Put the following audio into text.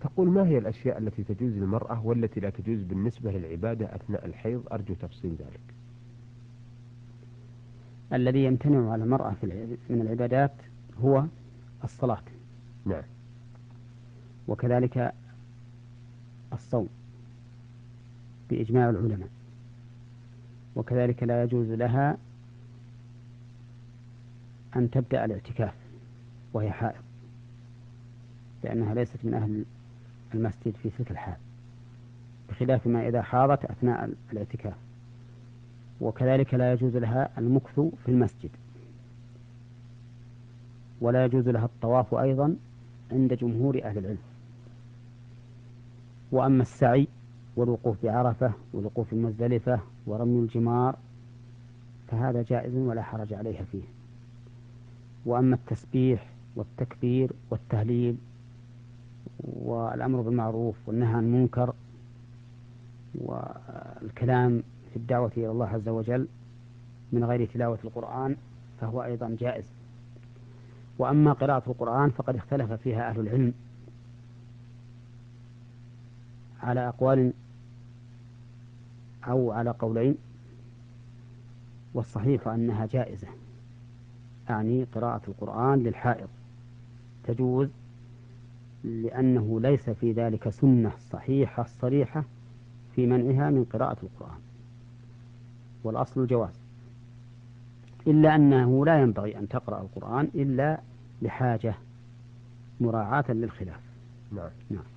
تقول ما هي الأشياء التي تجوز للمرأة والتي لا تجوز بالنسبة للعبادة أثناء الحيض؟ أرجو تفصيل ذلك. الذي يمتنع على المرأة من العبادات هو الصلاة. نعم. وكذلك الصوم بإجماع العلماء. وكذلك لا يجوز لها أن تبدأ الاعتكاف وهي حائض، لأنها ليست من أهل المسجد في تلك الحال، بخلاف ما إذا حاضت أثناء الاعتكاف. وكذلك لا يجوز لها المكث في المسجد، ولا يجوز لها الطواف أيضا عند جمهور أهل العلم. وأما السعي والوقوف بعرفة والوقوف المزدلفة ورمي الجمار فهذا جائز ولا حرج عليها فيه. وأما التسبيح والتكبير والتهليل والأمر بالمعروف والنهي عن المنكر والكلام في الدعوة إلى الله عز وجل من غير تلاوة القرآن فهو أيضا جائز. وأما قراءة القرآن فقد اختلف فيها أهل العلم على أقوال أو على قولين، والصحيح أنها جائزة، يعني قراءة القرآن للحائض تجوز، لأنه ليس في ذلك سنة صحيحة صريحة في منعها من قراءة القرآن، والأصل الجواز، إلا أنه لا ينبغي أن تقرأ القرآن إلا لحاجة مراعاة للخلاف. نعم.